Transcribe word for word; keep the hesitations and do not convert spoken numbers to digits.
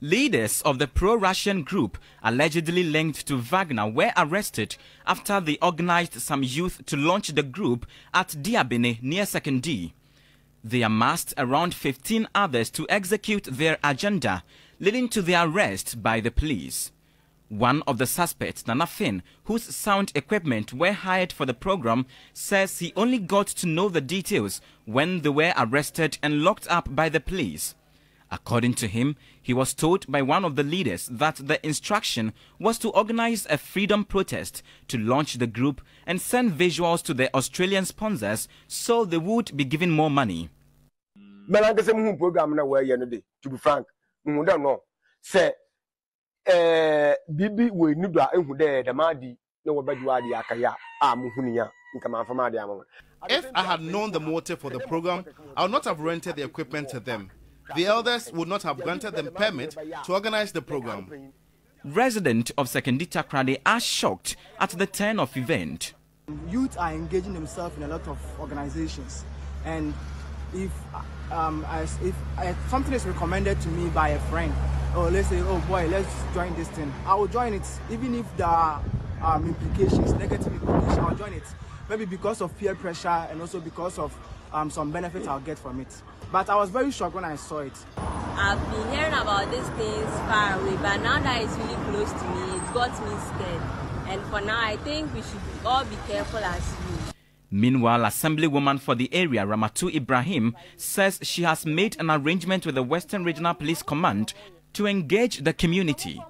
Leaders of the pro-Russian group allegedly linked to Wagner were arrested after they organized some youth to launch the group at Diabene near Sekondi. They amassed around fifteen others to execute their agenda, leading to their arrest by the police. One of the suspects, Nana Finn, whose sound equipment were hired for the program, says he only got to know the details when they were arrested and locked up by the police. According to him, he was told by one of the leaders that the instruction was to organize a freedom protest, to launch the group and send visuals to the Australian sponsors so they would be given more money. To be frank, Bibi we nudwa enhu de damadi na wabadwadi akaya amuhunia nkama famadi amon. If I had known the motive for the program, I would not have rented the equipment to them. The elders would not have granted them permit to organize the program. Residents of Sekondi-Takoradi are shocked at the turn of event. Youth are engaging themselves in a lot of organizations, and if um as if uh, something is recommended to me by a friend, or let's say, oh boy, let's join this thing, I will join it, even if there are um, implications, negative implications, I'll join it. Maybe because of peer pressure and also because of um, some benefit I'll get from it. But I was very shocked when I saw it. I've been hearing about these things far away, but now that it's really close to me, it got me scared. And for now, I think we should all be careful as you. Meanwhile, Assemblywoman for the area, Ramatu Ibrahim, says she has made an arrangement with the Western Regional Police Command to engage the community.